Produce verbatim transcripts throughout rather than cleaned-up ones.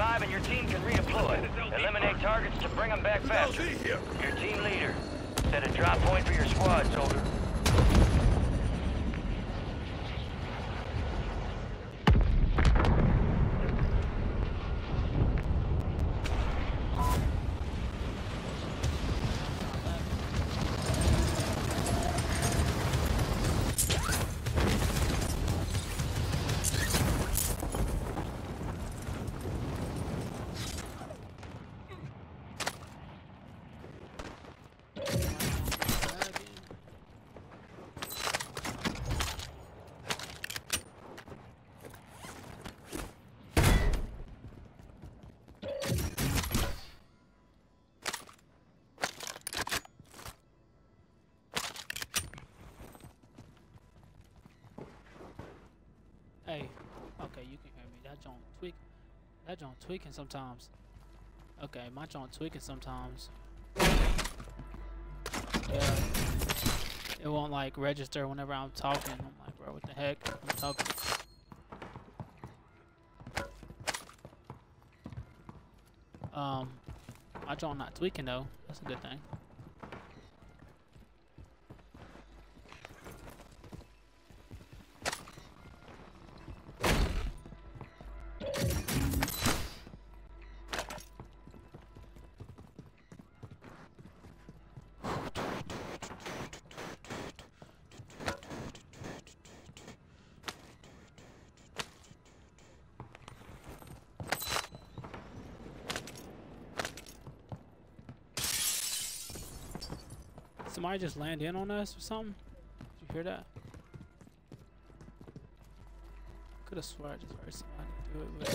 survive and your team can redeploy. Eliminate targets to bring them back faster. Your team leader. Set a drop point for your squad, soldier. Hey, okay, you can hear me. That joint tweak, that joint tweaking sometimes. Okay, my joint tweaking sometimes. Yeah, it won't like register whenever I'm talking. I'm like, bro, what the heck? I'm talking. Um, my joint not tweaking though. That's a good thing. Somebody just land in on us or something? Did you hear that? Could have sworn I just heard somebody do it with.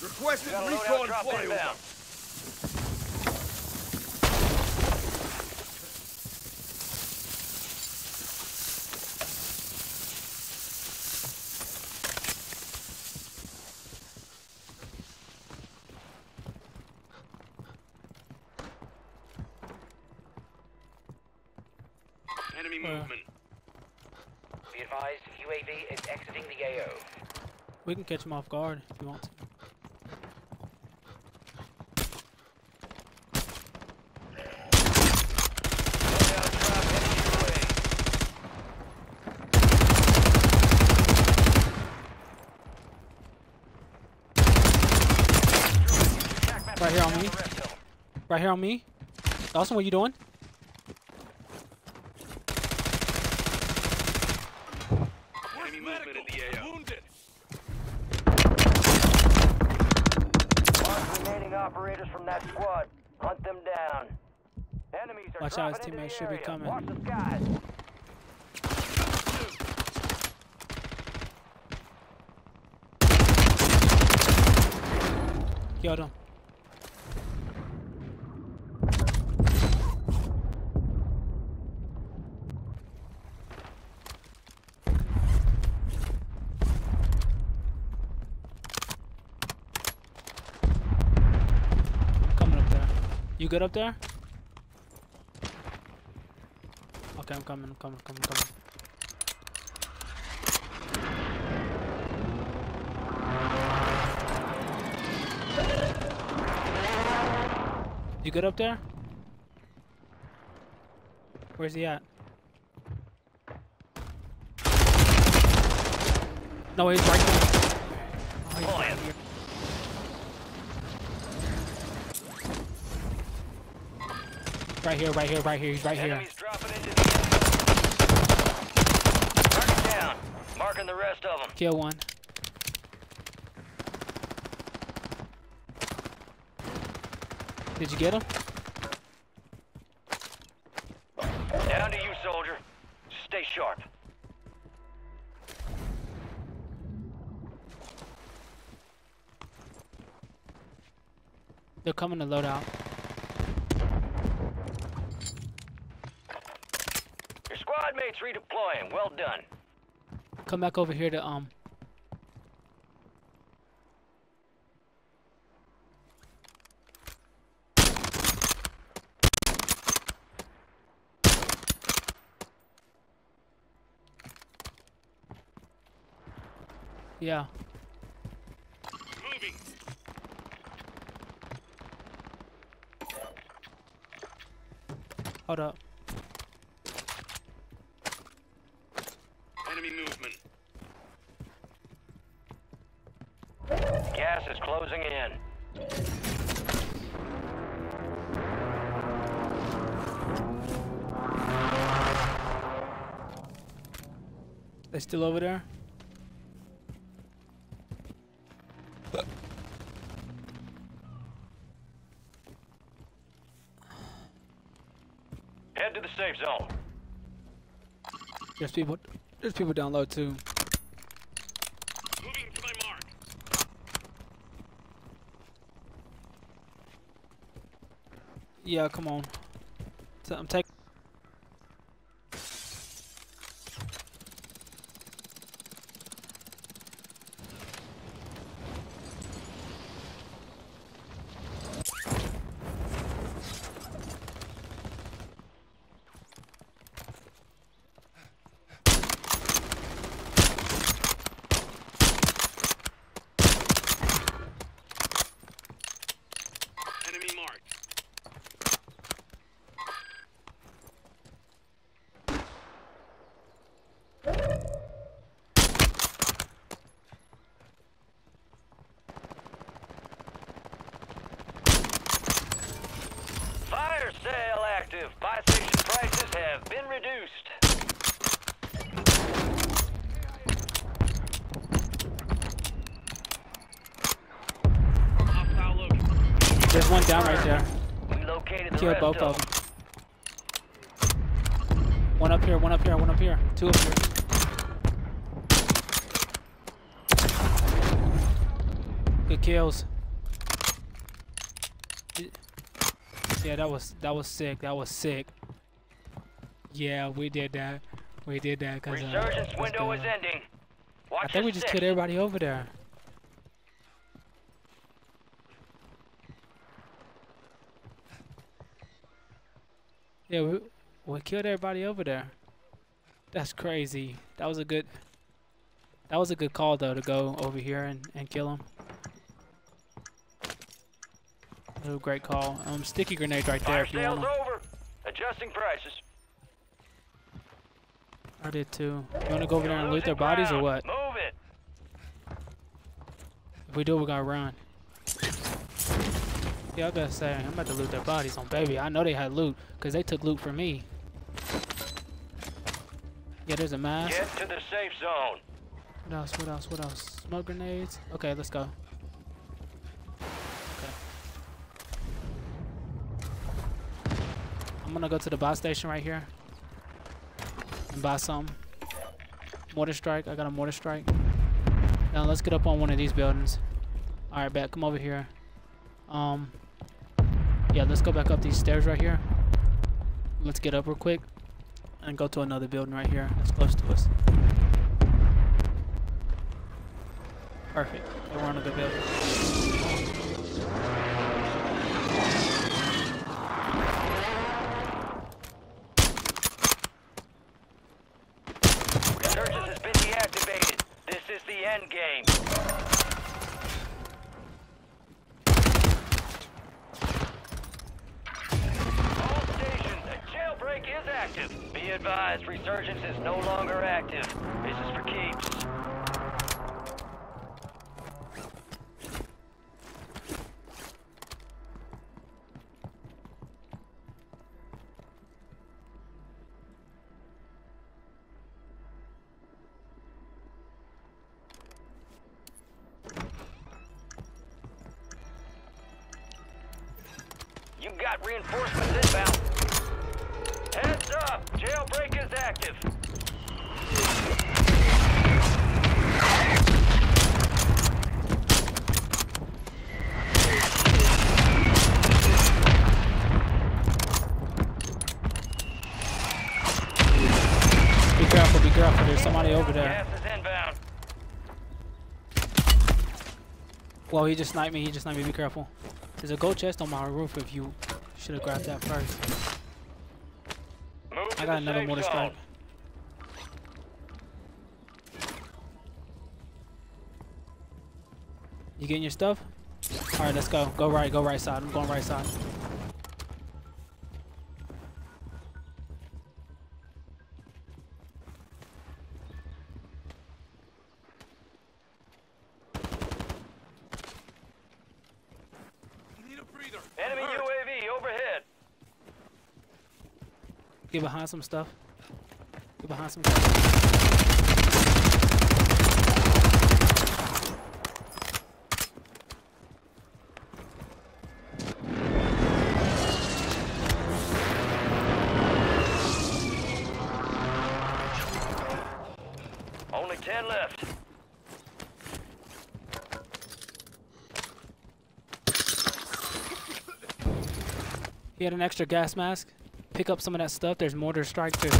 Requested recon flyover. Enemy uh, movement. Be advised, U A V is exiting the A O. We can catch them off guard if you want to. Right here on me. Right here on me. Dawson, what you doing? Operators from that squad, hunt them down. Enemies are Watch out, his teammates should be coming. Watch the skies. Killed him. You good up there? Okay, I'm coming, I'm coming, I'm coming, coming. You good up there? Where's he at? No, he's right there. Oh, he's right here. Right here, right here, right here, he's right here. Enemies dropping into the enemy. Mark it down. Marking the rest of them. Kill one. Did you get him? Down to you, soldier. Stay sharp. They're coming to load out. Squadmates redeploying. Well done. Come back over here to um. Yeah. Moving. Hold up. Enemy movement. Gas is closing in. They're still over there? Head to the safe zone. There's people, there's people down low too. Moving to my mark. Yeah, come on. So I'm taking. There's one down right there. We located Killed the both of them. One up here, one up here, one up here. Two up here. Good kills. Yeah, that was that was sick. That was sick. Yeah, we did that. We did that. Cause, uh, Resurgence window is ending. Watch I think we just six. killed everybody over there. Yeah, we, we killed everybody over there. That's crazy. That was a good. That was a good call though to go over here and and kill him. That was a great call. Um, sticky grenade right there. Fire if you want. Over. Adjusting prices. I did too. You want to go over there and loot their bodies or what? Move it. If we do, we gotta run. Yeah, I gotta say, I'm about to loot their bodies on baby. I know they had loot, because they took loot from me. Yeah, there's a mask. Get to the safe zone. What else, what else, what else? Smoke grenades? Okay, let's go. Okay. I'm gonna go to the buy station right here. And buy some. Mortar strike, I got a mortar strike. Now let's get up on one of these buildings. Alright, bet, come over here. Um, yeah, let's go back up these stairs right here. Let's get up real quick and go to another building right here that's close to us. Perfect. We're on a good building. Resurgence has been deactivated. This is the end game. Is active. Be advised, Resurgence is no longer active. This is for keeps. You got reinforcements inbound. Heads up! Jailbreak is active! Be careful, be careful. There's somebody over there. Gas is inbound. Whoa, he just sniped me. He just sniped me. Be careful. There's a gold chest on my roof if you should have grabbed that first. I got another mortar strike. You getting your stuff? All right, let's go. Go right. Go right side. I'm going right side. Enemy U A V overhead. Get behind some stuff. Get behind some stuff. Only ten left. He had an extra gas mask. Pick up some of that stuff. There's mortar strike too.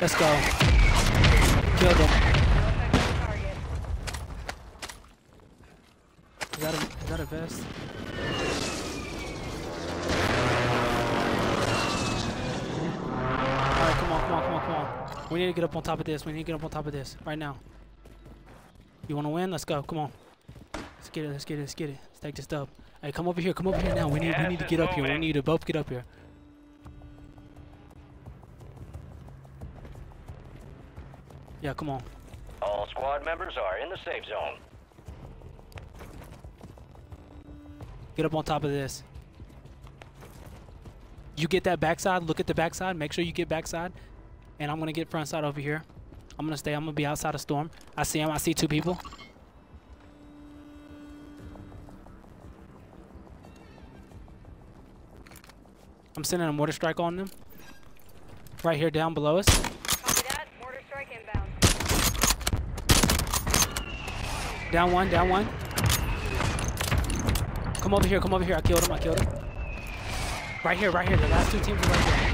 Let's go. Kill them. Is that, a, is that a vest? Alright, come on, come on, come on, come on. We need to get up on top of this. We need to get up on top of this right now. You want to win? Let's go. Come on. Let's get it. Let's get it. Let's get it. Let's take this stuff. Hey, come over here. Come over here now. We need, we need to get up here. We need to both get up here. Yeah, come on. All squad members are in the safe zone. Get up on top of this. You get that backside. Look at the backside. Make sure you get backside. And I'm going to get front side over here. I'm going to stay. I'm going to be outside of storm. I see him. I see two people. I'm sending a mortar strike on them. Right here down below us. Copy that. Mortar strike inbound. Down one. Down one. Come over here, come over here. I killed him, I killed him. Right here, right here. The last two teams are right here.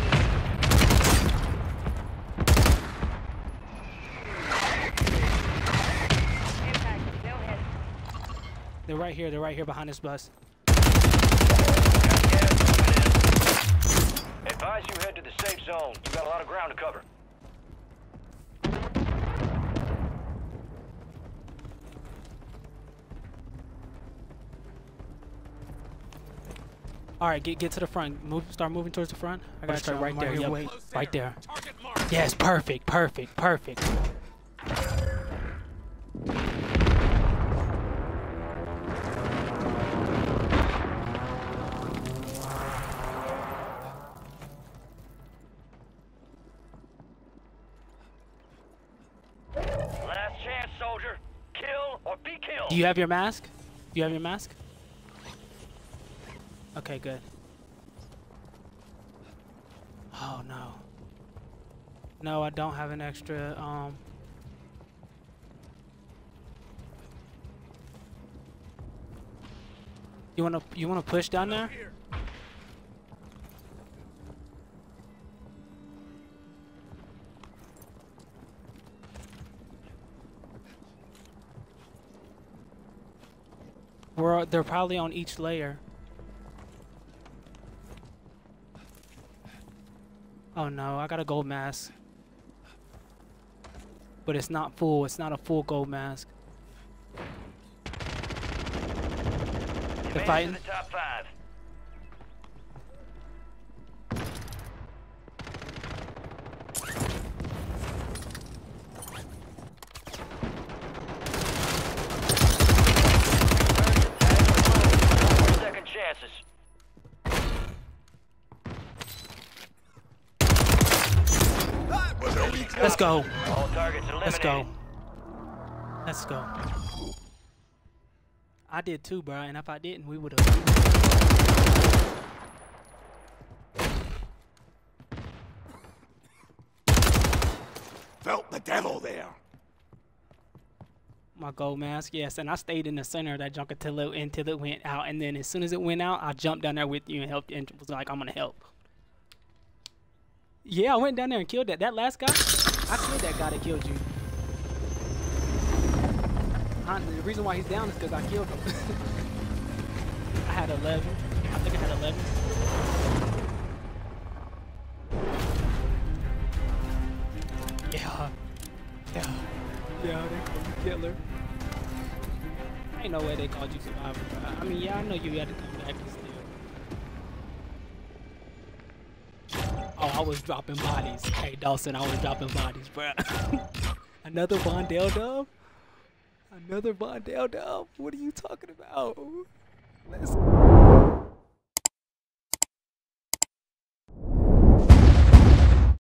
Impact, no hit. They're right here, they're right here behind this bus. Advise you head to the safe zone. You got a lot of ground to cover. All right, get get to the front. Move, start moving towards the front. I gotta start right there. Yep. Wait. Right there. Yes, perfect, perfect, perfect. Last chance, soldier. Kill or be killed. Do you have your mask? Do you have your mask? Okay, good. Oh no. No, I don't have an extra um You wanna you wanna push down there? We're they're probably on each layer. Oh no, I got a gold mask. But it's not full, it's not a full gold mask. They're fighting. Let's go. All targets eliminated. Let's go. Let's go. I did too, bro. And if I didn't, we would have. Felt the devil there. My gold mask, yes. And I stayed in the center of that junk until it, until it went out. And then as soon as it went out, I jumped down there with you and helped. And was like, I'm gonna help. Yeah, I went down there and killed that. That last guy, I killed that guy that killed you. I, the reason why he's down is because I killed him. I had eleven. I think I had eleven. Yeah. Yeah. Yeah, they called you killer. Ain't no way they called you survivor. I mean, yeah, I know you had to come back and steal. Oh, I was dropping bodies. Hey, Dawson, I was dropping bodies, bruh. Another Vondel dub? Another Vondel dub? What are you talking about? Let's